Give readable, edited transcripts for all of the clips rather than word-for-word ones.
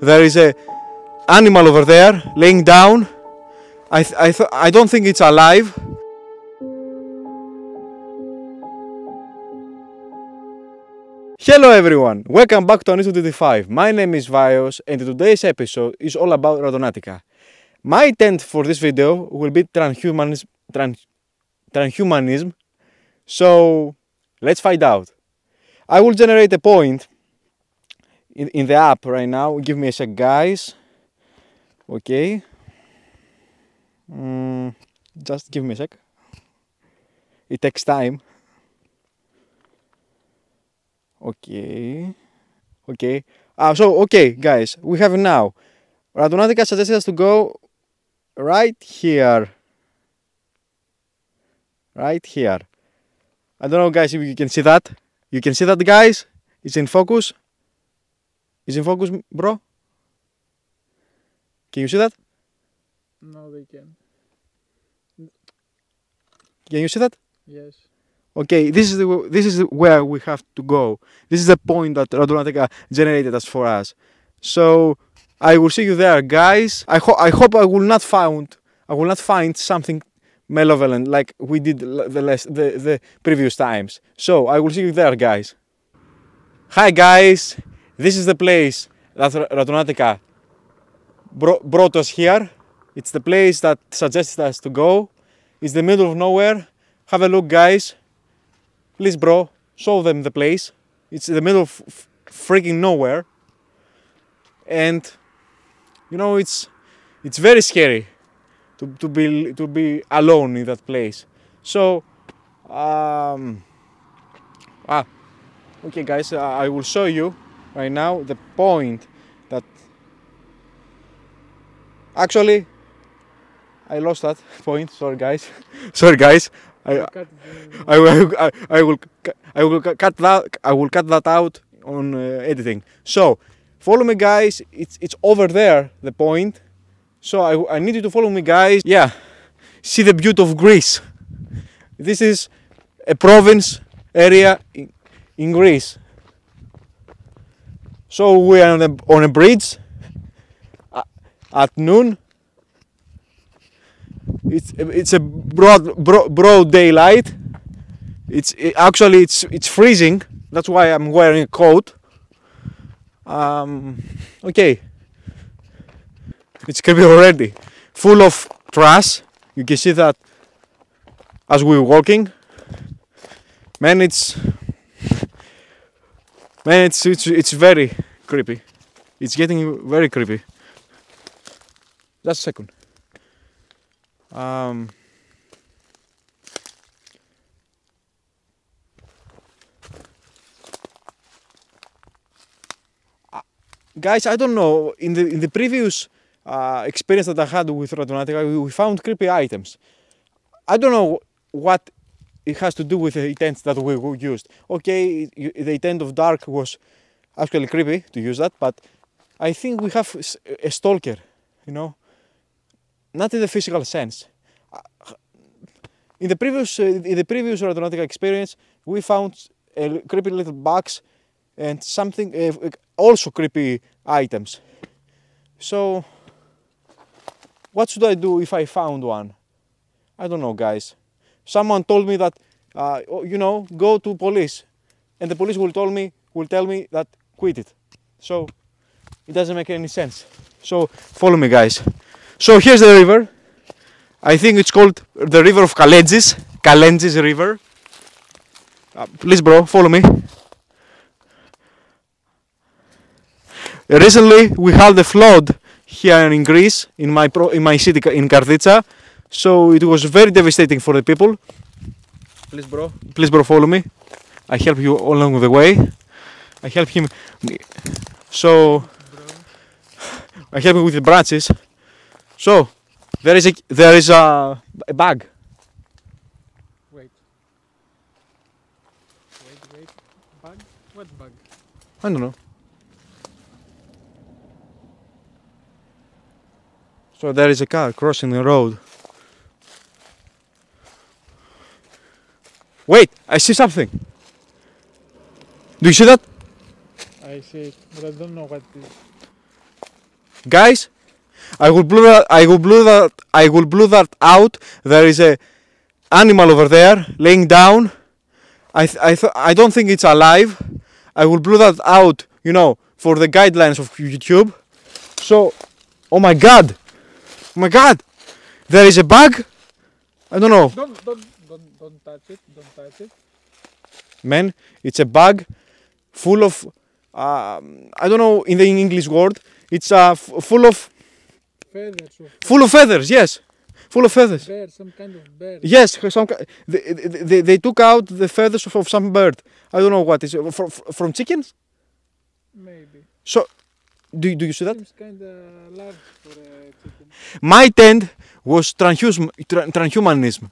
There is a animal over there laying down. I don't think it's alive. Hello everyone, welcome back to Uneasy 25. My name is Vios and today's episode is all about Randonautica. My intent for this video will be transhumanism, so let's find out. I will generate a point in the app right now. Give me a sec, guys. Okay. Just give me a sec. It takes time. Okay. Okay. Okay, guys. We have it now. Randonautica suggested us to go right here. Right here. I don't know, guys, if you can see that. You can see that, guys? It's in focus. Is in focus, bro? Can you see that? No, they can. Can you see that? Yes. Okay, this is where we have to go. This is the point that Randonautica generated us for us. So I will see you there, guys. I hope I will not find something malevolent like we did the previous times. So I will see you there, guys. Hi, guys. This is the place that Randonautica brought us here. It's the place that suggested us to go. It's the middle of nowhere. Have a look, guys. Please, bro, show them the place. It's the middle of freaking nowhere. And, you know, it's very scary to be alone in that place. So, okay, guys, I will show you. Right now, the point that actually I lost that point. Sorry, guys. Sorry, guys. I will cut that out on editing. So follow me, guys. It's over there, the point. So I need you to follow me, guys. Yeah, see the beauty of Greece. This is a province area in Greece. So we are on a bridge at noon. It's a broad daylight. It's freezing. That's why I'm wearing a coat. Okay. It's creepy already. Full of trash. You can see that as we're walking. Man, it's very creepy. It's getting very creepy. Just a second. Guys, I don't know. In the previous experience that I had with Randonautica, we found creepy items. I don't know what it has to do with the intent that we used. Okay, the intent of dark was actually creepy to use that, but I think we have a stalker, you know, not in the physical sense. In the previous Randonautica experience, we found a creepy little box and something also creepy items. So, what should I do if I found one? I don't know, guys. Someone told me that, you know, go to police, and the police will tell me that quit it. So it doesn't make any sense. So follow me, guys. So here's the river. I think it's called the river of Kalengis. Kalengis River. Please, bro, follow me. Recently, we had a flood here in Greece, in my city, in Karditsa. So it was very devastating for the people. Please bro, follow me. I help you along the way. I help him. So I help him with the branches. So there is a bag. Wait. Bag? What bag? I don't know. So there is a car crossing the road. Wait, I see something. Do you see that? I see it, but I don't know what it is. Guys, I will blow that out. There is a animal over there laying down. I don't think it's alive. I will blow that out, you know, for the guidelines of YouTube. So, oh my god, there is a bug. I don't know. Don't touch it. Don't touch it. Man, it's a bug full of I don't know in the English word. It's full of feathers. Full of feathers, yes. Full of feathers. Bird, some kind of bird. Yes, they took out the feathers of some bird. I don't know what is from chickens. Maybe. So, do you see that? Seems kind of large for a chicken. My tent was transhumanism.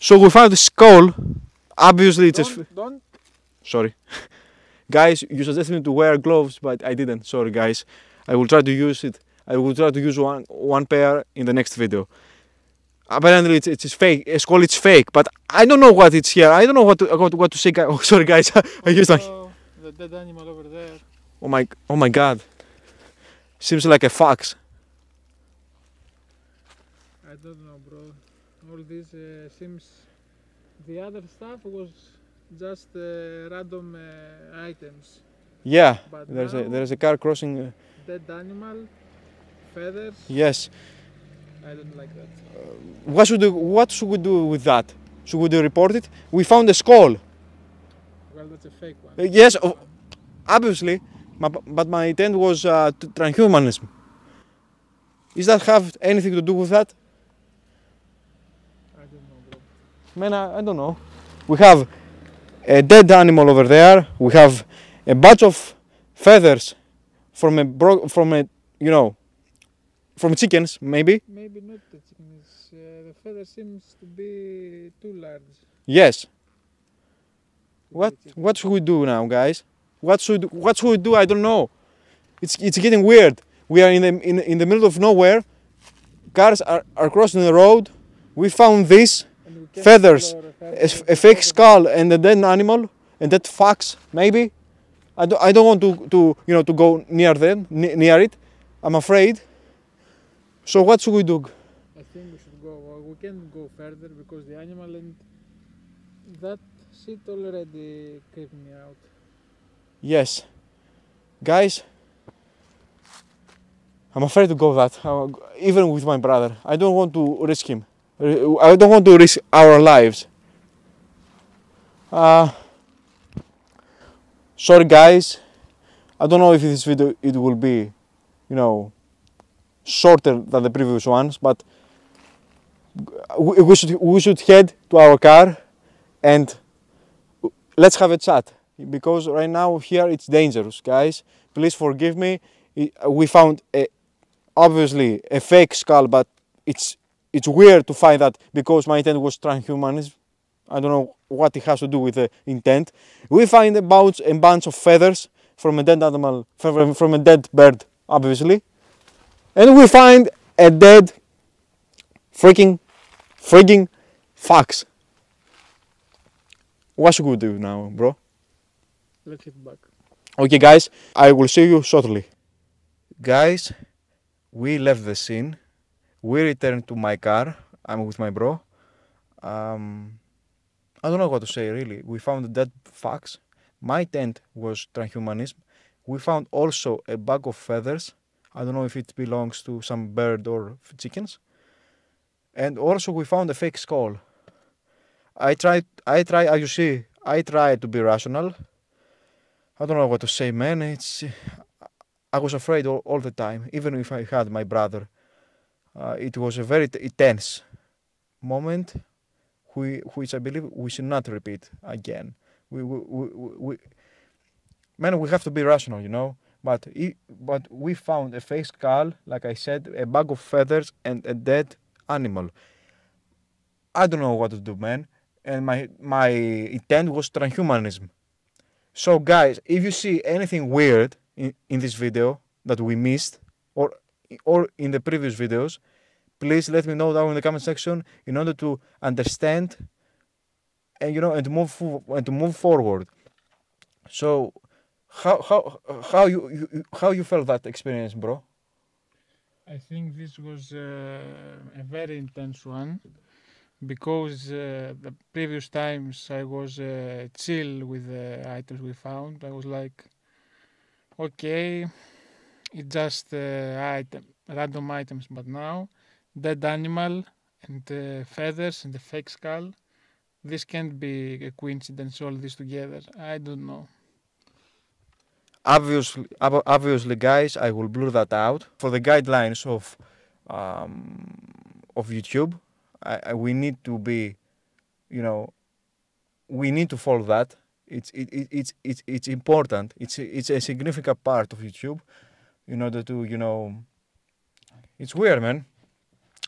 So we found the skull. Obviously, it's don't. Sorry, guys. You suggested me to wear gloves, but I didn't. Sorry, guys. I will try to use it. I will try to use one pair in the next video. Apparently, it's fake. It's called it's fake, but I don't know what it's here. I don't know what to say. Oh, sorry, guys. I used like the dead animal over there. Oh my God. Seems like a fox. I don't know, bro. All this seems. The other stuff was just random items. Yeah, but there's a car crossing. Dead animal, feathers. Yes. I don't like that. What should we do with that? Should we report it? We found a skull. Well, that's a fake one. Yes, obviously, but my intent was transhumanism. Does that have anything to do with that? Man, I don't know. We have a dead animal over there. We have a bunch of feathers from chickens, maybe. Maybe not the chickens. The feather seems to be too large. Yes. What should we do now, guys? What should we do? I don't know. It's getting weird. We are in the middle of nowhere. Cars are crossing the road. We found this. Feathers, a fake skull, and a dead animal, and that fox maybe. I don't want to go near them, near it. I'm afraid. So what should we do? I think we should go. We can't go further because the animal and that shit already creeped me out. Yes, guys. I'm afraid to go that, even with my brother. I don't want to risk him. I don't want to risk our lives. Sorry, guys. I don't know if this video will be, shorter than the previous ones, but we should head to our car and let's have a chat, because right now here it's dangerous, guys. Please forgive me. We found obviously a fake skull, but it's weird to find that, because my intent was transhumanism. I don't know what it has to do with the intent. We find a bunch of feathers from a dead animal, from a dead bird, obviously. And we find a dead freaking fox. What should we do now, bro? Let's head back. Okay, guys, I will see you shortly. Guys, we left the scene. We returned to my car. I'm with my bro. I don't know what to say, really. We found a dead fox. My tent was transhumanism. We found also a bag of feathers. I don't know if it belongs to some bird or chickens. And also we found a fake skull. I try, as you see, I try to be rational. I don't know what to say, man. I was afraid all the time, even if I had my brother. It was a very tense moment, which I believe we should not repeat again. Man, we have to be rational, but we found a fake skull, like I said, a bag of feathers, and a dead animal. I don't know what to do, man, and my intent was transhumanism. So, guys, if you see anything weird in this video that we missed, or in the previous videos, please let me know down in the comment section, in order to understand and move forward. So how you felt that experience, bro? I think this was a very intense one, because the previous times I was chill with the items we found. I was like, okay, it's just random items, but now dead animal and feathers and the fake skull. This can't be a coincidence, all this together. I don't know. Obviously, guys, I will blur that out. For the guidelines of YouTube, we need to be, you know, we need to follow that. It's important. It's a significant part of YouTube, in order to, you know. It's weird, man.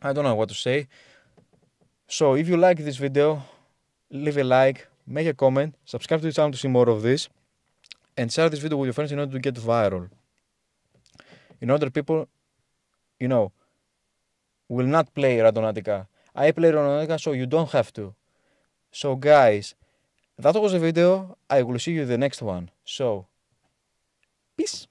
I don't know what to say. So if you like this video, leave a like, make a comment, subscribe to the channel to see more of this, and share this video with your friends in order to get viral. In order people, you know, will not play Randonautica. I play Randonautica, so you don't have to. So guys, that was the video. I will see you in the next one. So, peace.